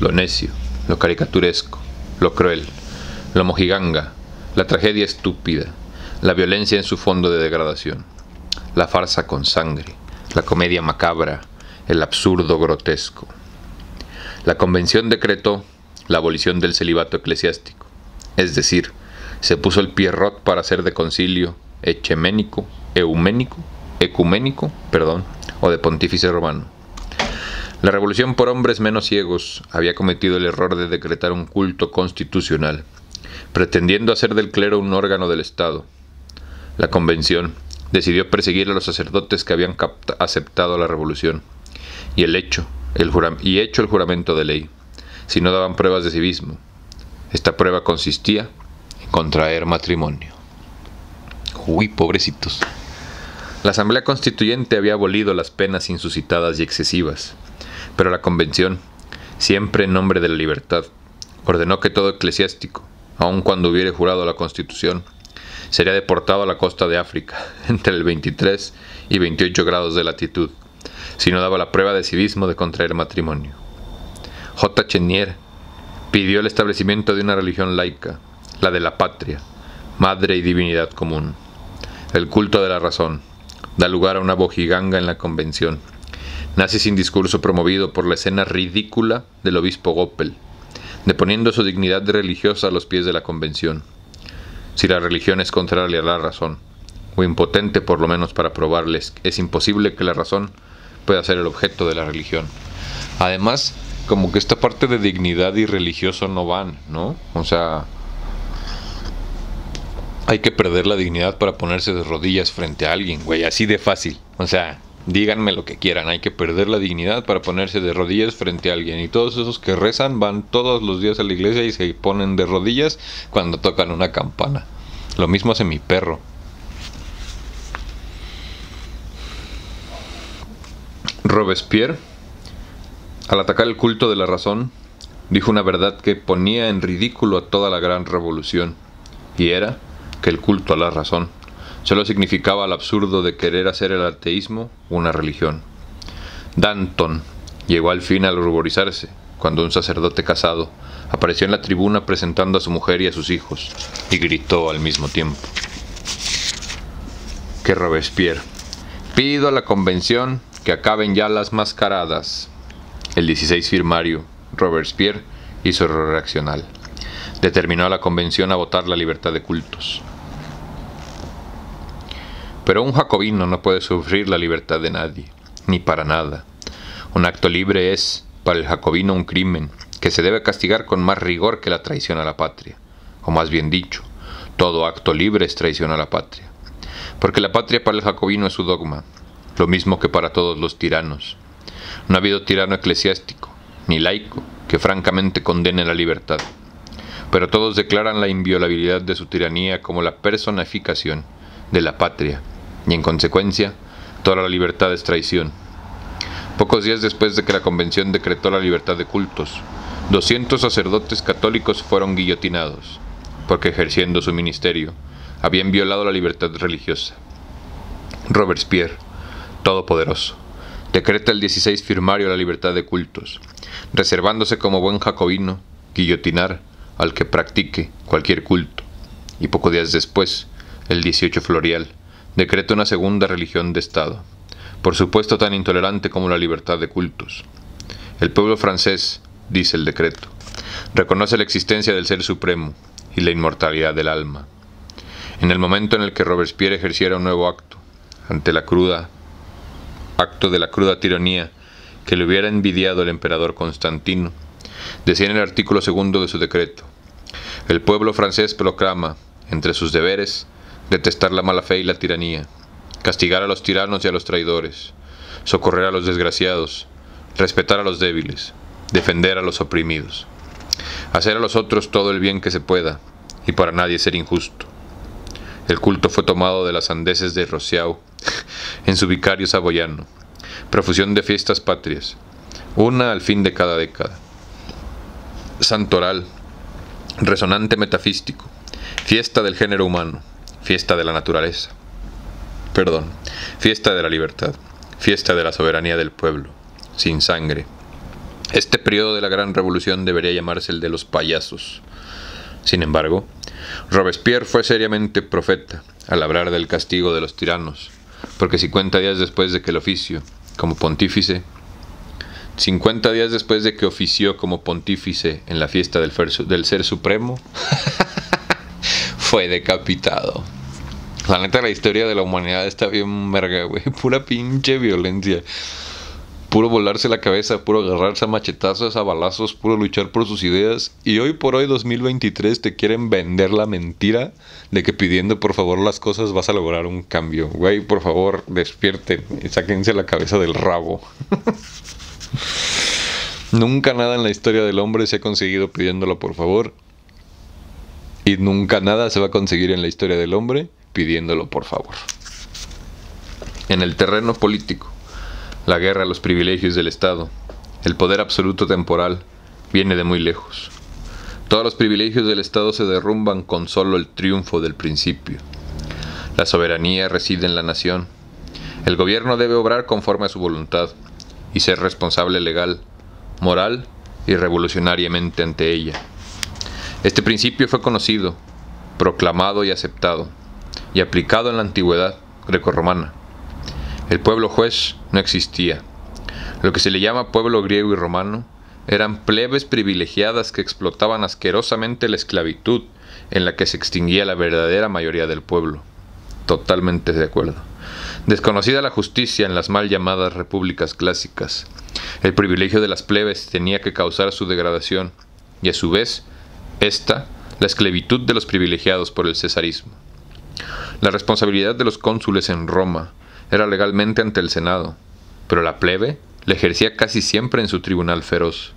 Lo necio, lo caricaturesco, lo cruel, lo mojiganga, la tragedia estúpida, la violencia en su fondo de degradación, la farsa con sangre, la comedia macabra, el absurdo grotesco. La Convención decretó la abolición del celibato eclesiástico, es decir, se puso el Pierrot para hacer de concilio echeménico, euménico, ecuménico, perdón, o de pontífice romano. La revolución por hombres menos ciegos había cometido el error de decretar un culto constitucional, pretendiendo hacer del clero un órgano del Estado. La Convención decidió perseguir a los sacerdotes que habían aceptado la revolución y, el hecho, el y hecho el juramento de ley, si no daban pruebas de civismo. Esta prueba consistía en contraer matrimonio. Uy, pobrecitos. La Asamblea Constituyente había abolido las penas insuscitadas y excesivas, pero la Convención, siempre en nombre de la libertad, ordenó que todo eclesiástico, aun cuando hubiere jurado la Constitución, sería deportado a la costa de África, entre el veintitrés y veintiocho grados de latitud, si no daba la prueba de civismo de contraer matrimonio. J. Chenier pidió el establecimiento de una religión laica, la de la patria, madre y divinidad común. El culto de la razón da lugar a una bojiganga en la Convención. Nace sin discurso promovido por la escena ridícula del obispo Goppel, deponiendo su dignidad religiosa a los pies de la Convención. Si la religión es contraria a la razón, o impotente por lo menos para probarles, es imposible que la razón pueda ser el objeto de la religión. Además, como que esta parte de dignidad y religioso no van, ¿no? O sea, hay que perder la dignidad para ponerse de rodillas frente a alguien, güey, así de fácil. O sea, díganme lo que quieran, hay que perder la dignidad para ponerse de rodillas frente a alguien. Y todos esos que rezan van todos los días a la iglesia y se ponen de rodillas cuando tocan una campana. Lo mismo hace mi perro. Robespierre, al atacar el culto de la razón, dijo una verdad que ponía en ridículo a toda la gran revolución, y era que el culto a la razón solo significaba el absurdo de querer hacer el ateísmo una religión. Danton llegó al fin a ruborizarse cuando un sacerdote casado apareció en la tribuna presentando a su mujer y a sus hijos, y gritó al mismo tiempo que Robespierre: pido a la Convención que acaben ya las mascaradas. El dieciséis firmario, Robespierre hizo error reaccional. Determinó a la convención a votar la libertad de cultos. Pero un jacobino no puede sufrir la libertad de nadie, ni para nada. Un acto libre es, para el jacobino, un crimen que se debe castigar con más rigor que la traición a la patria. O más bien dicho, todo acto libre es traición a la patria. Porque la patria para el jacobino es su dogma, lo mismo que para todos los tiranos. No ha habido tirano eclesiástico, ni laico, que francamente condene la libertad. Pero todos declaran la inviolabilidad de su tiranía como la personificación de la patria, y en consecuencia, toda la libertad es traición. Pocos días después de que la Convención decretó la libertad de cultos, doscientos sacerdotes católicos fueron guillotinados, porque ejerciendo su ministerio, habían violado la libertad religiosa. Robespierre, todopoderoso, decreta el dieciséis firmario la libertad de cultos, reservándose como buen jacobino guillotinar al que practique cualquier culto, y pocos días después, el dieciocho Florial, decreta una segunda religión de Estado, por supuesto tan intolerante como la libertad de cultos. El pueblo francés, dice el decreto, reconoce la existencia del Ser Supremo y la inmortalidad del alma. En el momento en el que Robespierre ejerciera un nuevo acto, ante la cruda, acto de la cruda tiranía que le hubiera envidiado el emperador Constantino, decía en el artículo segundo de su decreto: el pueblo francés proclama, entre sus deberes, detestar la mala fe y la tiranía, castigar a los tiranos y a los traidores, socorrer a los desgraciados, respetar a los débiles, defender a los oprimidos, hacer a los otros todo el bien que se pueda, y para nadie ser injusto. El culto fue tomado de las sandeces de Rociao en su vicario saboyano. Profusión de fiestas patrias, una al fin de cada década. Santoral, resonante metafístico, fiesta del género humano, fiesta de la naturaleza. Perdón, fiesta de la libertad, fiesta de la soberanía del pueblo, sin sangre. Este periodo de la gran revolución debería llamarse el de los payasos. Sin embargo, Robespierre fue seriamente profeta al hablar del castigo de los tiranos, porque cincuenta días después de que el oficio, como pontífice, cincuenta días después de que ofició como pontífice en la fiesta del, del Ser Supremo, fue decapitado. La neta, la historia de la humanidad está bien verga, güey. Pura pinche violencia. Puro volarse la cabeza, puro agarrarse a machetazos, a balazos, puro luchar por sus ideas. Y hoy por hoy, dos mil veintitrés, te quieren vender la mentira de que pidiendo por favor las cosas vas a lograr un cambio. Güey, por favor, despierten y sáquense la cabeza del rabo. Nunca nada en la historia del hombre se ha conseguido pidiéndolo por favor. Y nunca nada se va a conseguir en la historia del hombre pidiéndolo por favor. En el terreno político, la guerra a los privilegios del Estado, el poder absoluto temporal, viene de muy lejos. Todos los privilegios del Estado se derrumban con solo el triunfo del principio. La soberanía reside en la nación. El gobierno debe obrar conforme a su voluntad y ser responsable legal, moral y revolucionariamente ante ella. Este principio fue conocido, proclamado y aceptado, y aplicado en la antigüedad grecorromana. El pueblo juez no existía. Lo que se le llama pueblo griego y romano eran plebes privilegiadas que explotaban asquerosamente la esclavitud en la que se extinguía la verdadera mayoría del pueblo. Totalmente de acuerdo. Desconocida la justicia en las mal llamadas repúblicas clásicas, el privilegio de las plebes tenía que causar su degradación y a su vez, esta, la esclavitud de los privilegiados por el cesarismo. La responsabilidad de los cónsules en Roma era legalmente ante el Senado, pero la plebe la ejercía casi siempre en su tribunal feroz.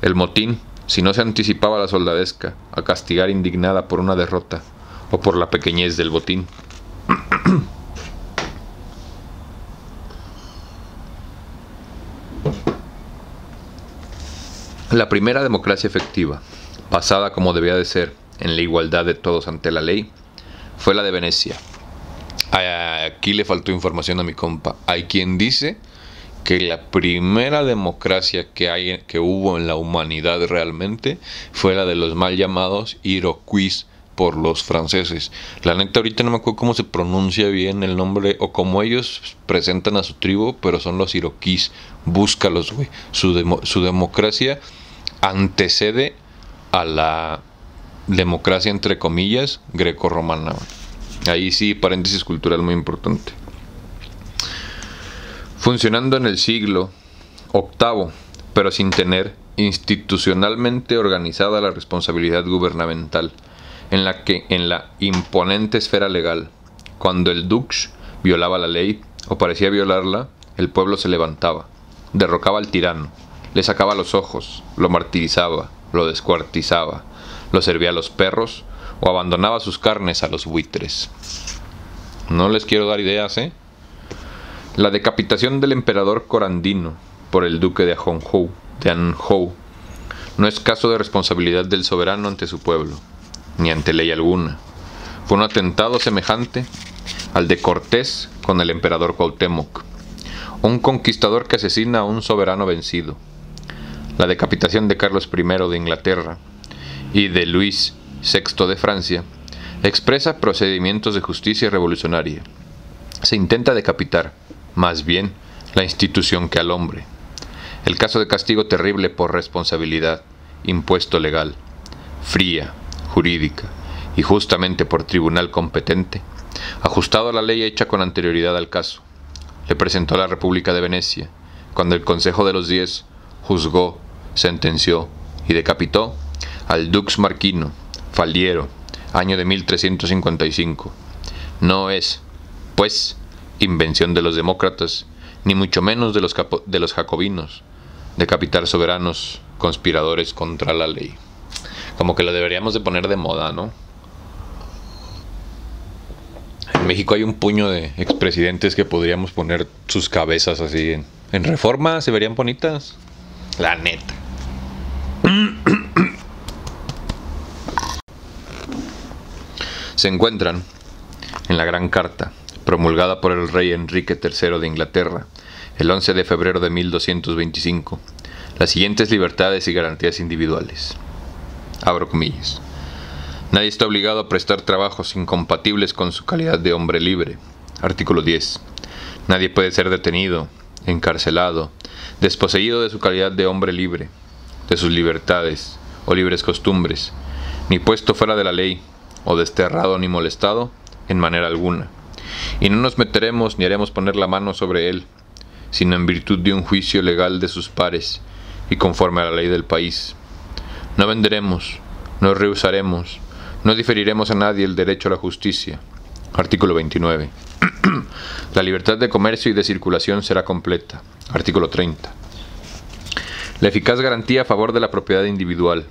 El motín, si no se anticipaba la soldadesca a castigar indignada por una derrota o por la pequeñez del botín. La primera democracia efectiva, basada como debía de ser en la igualdad de todos ante la ley, fue la de Venecia. Aquí le faltó información a mi compa. Hay quien dice que la primera democracia que, hay, que hubo en la humanidad realmente fue la de los mal llamados Iroquís por los franceses. La neta ahorita no me acuerdo cómo se pronuncia bien el nombre o cómo ellos presentan a su tribu, pero son los Iroquís. Búscalos, güey. Su, demo, su democracia antecede a la democracia, entre comillas, grecorromana. Ahí sí, paréntesis cultural muy importante. Funcionando en el siglo octavo, pero sin tener institucionalmente organizada la responsabilidad gubernamental en la, que, en la imponente esfera legal. Cuando el dux violaba la ley o parecía violarla, el pueblo se levantaba, derrocaba al tirano, le sacaba los ojos, lo martirizaba, lo descuartizaba, lo servía a los perros o abandonaba sus carnes a los buitres. No les quiero dar ideas, ¿eh? La decapitación del emperador Corandino por el duque de Anjou, de Anjou no es caso de responsabilidad del soberano ante su pueblo, ni ante ley alguna. Fue un atentado semejante al de Cortés con el emperador Cuauhtémoc, un conquistador que asesina a un soberano vencido. La decapitación de Carlos primero de Inglaterra y de Luis sexto de Francia expresa procedimientos de justicia revolucionaria. Se intenta decapitar, más bien, la institución que al hombre. El caso de castigo terrible por responsabilidad, impuesto legal, fría, jurídica y justamente por tribunal competente, ajustado a la ley hecha con anterioridad al caso, le presentó a la República de Venecia, cuando el Consejo de los Diez juzgó, sentenció y decapitó al dux Marquino, Faliero, año de mil trescientos cincuenta y cinco. No es, pues, invención de los demócratas, ni mucho menos de los, capo- de los jacobinos, decapitar soberanos conspiradores contra la ley. Como que lo deberíamos de poner de moda, ¿no? En México hay un puño de expresidentes que podríamos poner sus cabezas así en, en Reforma, se verían bonitas. La neta. Se encuentran en la Gran Carta, promulgada por el rey Enrique tercero de Inglaterra el once de febrero de mil doscientos veinticinco, las siguientes libertades y garantías individuales. Abro comillas. Nadie está obligado a prestar trabajos incompatibles con su calidad de hombre libre. Artículo diez. Nadie puede ser detenido, encarcelado, desposeído de su calidad de hombre libre, de sus libertades o libres costumbres, ni puesto fuera de la ley, o desterrado ni molestado en manera alguna. Y no nos meteremos ni haremos poner la mano sobre él, sino en virtud de un juicio legal de sus pares y conforme a la ley del país. No venderemos, no rehusaremos, no diferiremos a nadie el derecho a la justicia. Artículo veintinueve. La libertad de comercio y de circulación será completa. Artículo treinta. La eficaz garantía a favor de la propiedad individual,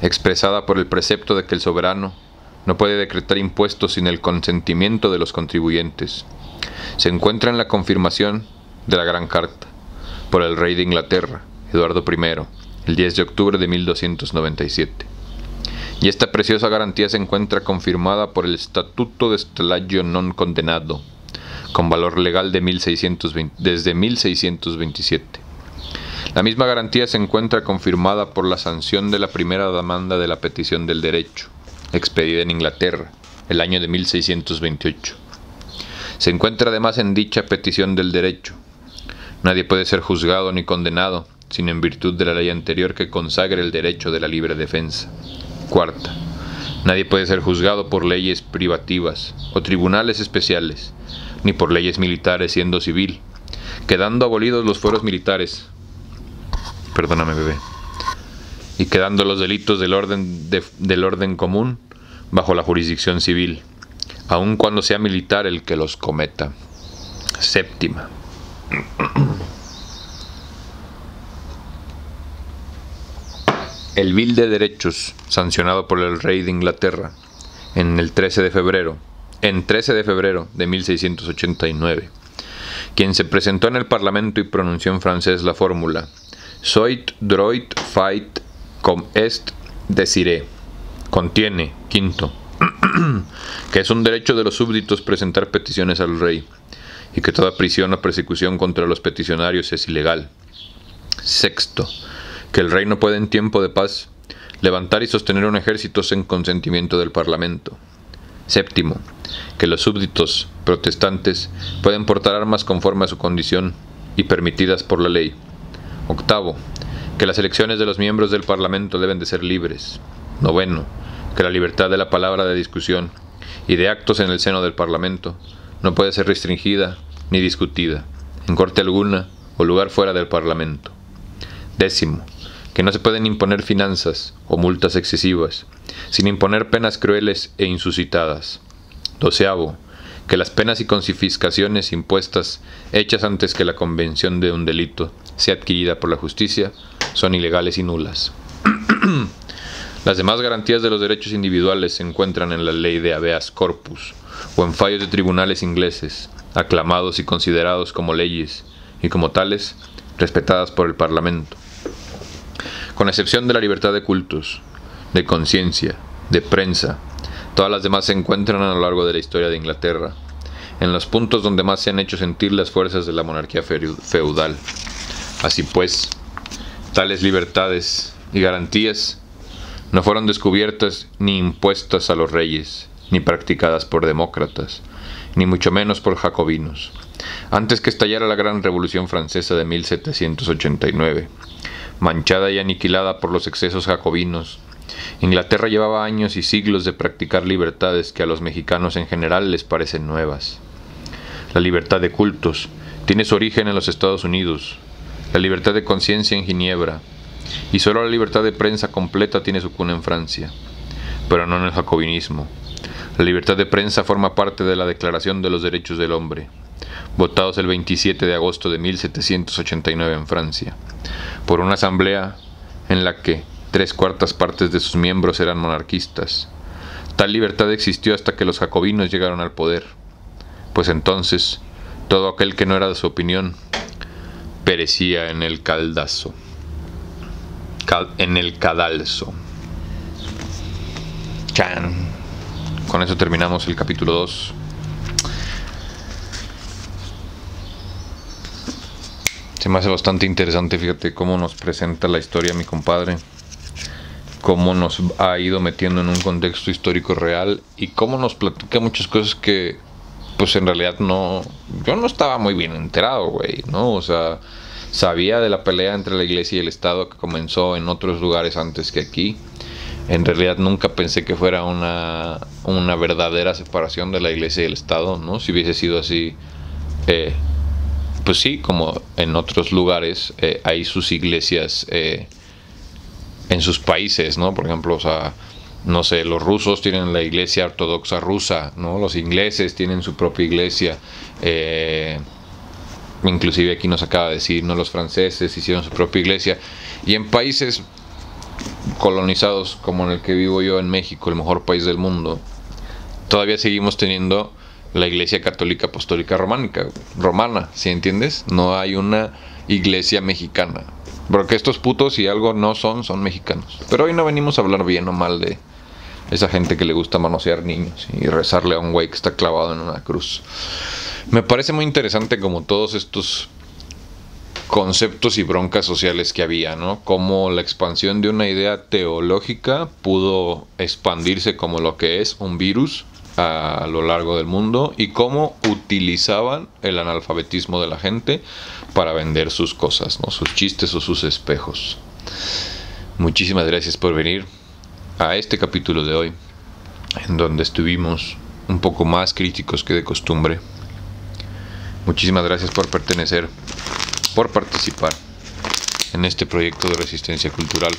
expresada por el precepto de que el soberano no puede decretar impuestos sin el consentimiento de los contribuyentes, se encuentra en la confirmación de la Gran Carta por el rey de Inglaterra, Eduardo primero, el diez de octubre de mil doscientos noventa y siete. Y esta preciosa garantía se encuentra confirmada por el Estatuto de Estelayo non condenado, con valor legal de mil seiscientos veinte, desde mil seiscientos veintisiete. La misma garantía se encuentra confirmada por la sanción de la primera demanda de la petición del derecho, expedida en Inglaterra, el año de mil seiscientos veintiocho. Se encuentra además en dicha petición del derecho. Nadie puede ser juzgado ni condenado, sino en virtud de la ley anterior que consagre el derecho de la libre defensa. Cuarta. Nadie puede ser juzgado por leyes privativas o tribunales especiales, ni por leyes militares siendo civil, quedando abolidos los fueros militares. Perdóname, bebé. Y quedando los delitos del orden, de, del orden común bajo la jurisdicción civil, aun cuando sea militar el que los cometa. Séptima. El Bill de Derechos, sancionado por el rey de Inglaterra en el trece de febrero de mil seiscientos ochenta y nueve, quien se presentó en el Parlamento y pronunció en francés la fórmula soit droit fait com est desiré, contiene, quinto, que es un derecho de los súbditos presentar peticiones al rey, y que toda prisión o persecución contra los peticionarios es ilegal. Sexto, que el rey no puede en tiempo de paz levantar y sostener un ejército sin consentimiento del parlamento. Séptimo, que los súbditos protestantes pueden portar armas conforme a su condición y permitidas por la ley. Octavo, que las elecciones de los miembros del Parlamento deben de ser libres. Noveno, que la libertad de la palabra de discusión y de actos en el seno del Parlamento no puede ser restringida ni discutida, en corte alguna o lugar fuera del Parlamento. Décimo, que no se pueden imponer finanzas o multas excesivas, sin imponer penas crueles e insuscitadas. Doceavo, que las penas y confiscaciones impuestas, hechas antes que la convención de un delito sea adquirida por la justicia, son ilegales y nulas. Las demás garantías de los derechos individuales se encuentran en la ley de habeas corpus, o en fallos de tribunales ingleses, aclamados y considerados como leyes, y como tales, respetadas por el Parlamento. Con excepción de la libertad de cultos, de conciencia, de prensa, todas las demás se encuentran a lo largo de la historia de Inglaterra, en los puntos donde más se han hecho sentir las fuerzas de la monarquía feudal. Así pues, tales libertades y garantías no fueron descubiertas ni impuestas a los reyes, ni practicadas por demócratas, ni mucho menos por jacobinos, antes que estallara la gran Revolución Francesa de mil setecientos ochenta y nueve. Manchada y aniquilada por los excesos jacobinos, Inglaterra llevaba años y siglos de practicar libertades que a los mexicanos en general les parecen nuevas. La libertad de cultos tiene su origen en los Estados Unidos, la libertad de conciencia en Ginebra, y solo la libertad de prensa completa tiene su cuna en Francia, pero no en el jacobinismo. La libertad de prensa forma parte de la Declaración de los Derechos del Hombre, votados el veintisiete de agosto de mil setecientos ochenta y nueve en Francia, por una asamblea en la que tres cuartas partes de sus miembros eran monarquistas. Tal libertad existió hasta que los jacobinos llegaron al poder, pues entonces todo aquel que no era de su opinión perecía en el caldazo, cal, en el cadalso. Chan. Con eso terminamos el capítulo dos. Se me hace bastante interesante, fíjate cómo nos presenta la historia mi compadre, cómo nos ha ido metiendo en un contexto histórico real y cómo nos platica muchas cosas que, pues en realidad no, yo no estaba muy bien enterado, güey, ¿no? O sea, sabía de la pelea entre la iglesia y el Estado que comenzó en otros lugares antes que aquí. En realidad nunca pensé que fuera una, una verdadera separación de la iglesia y el Estado, ¿no? Si hubiese sido así, eh, pues sí, como en otros lugares eh, hay sus iglesias... Eh, en sus países, ¿no? Por ejemplo, o sea, no sé, los rusos tienen la iglesia ortodoxa rusa, ¿no? Los ingleses tienen su propia iglesia, eh, inclusive aquí nos acaba de decir, ¿no? Los franceses hicieron su propia iglesia, y en países colonizados como en el que vivo yo en México, el mejor país del mundo, todavía seguimos teniendo la iglesia católica apostólica románica, romana, ¿sí entiendes? No hay una iglesia mexicana. Porque estos putos, si algo no son, son mexicanos. Pero hoy no venimos a hablar bien o mal de esa gente que le gusta manosear niños y rezarle a un güey que está clavado en una cruz. Me parece muy interesante como todos estos conceptos y broncas sociales que había, ¿no? Como la expansión de una idea teológica pudo expandirse como lo que es un virus a lo largo del mundo, y cómo utilizaban el analfabetismo de la gente para vender sus cosas, ¿no? Sus chistes o sus espejos. Muchísimas gracias por venir a este capítulo de hoy, en donde estuvimos un poco más críticos que de costumbre. Muchísimas gracias por pertenecer, por participar en este proyecto de resistencia cultural.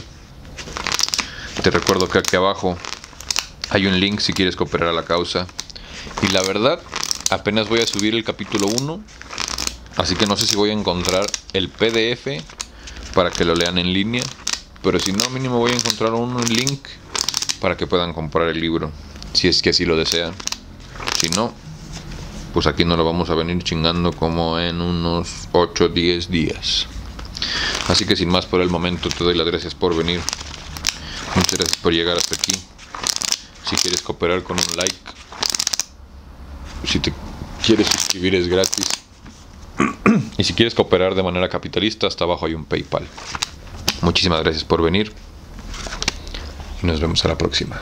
Te recuerdo que aquí abajo hay un link si quieres cooperar a la causa. Y la verdad, apenas voy a subir el capítulo uno, así que no sé si voy a encontrar el P D F para que lo lean en línea, pero si no, mínimo voy a encontrar un link para que puedan comprar el libro, si es que así lo desean. Si no, pues aquí no lo vamos a venir chingando como en unos ocho o diez días. Así que sin más por el momento, te doy las gracias por venir. Muchas gracias por llegar hasta aquí. Si quieres cooperar con un like, si te quieres suscribir es gratis, y si quieres cooperar de manera capitalista, hasta abajo hay un PayPal. Muchísimas gracias por venir y nos vemos a la próxima.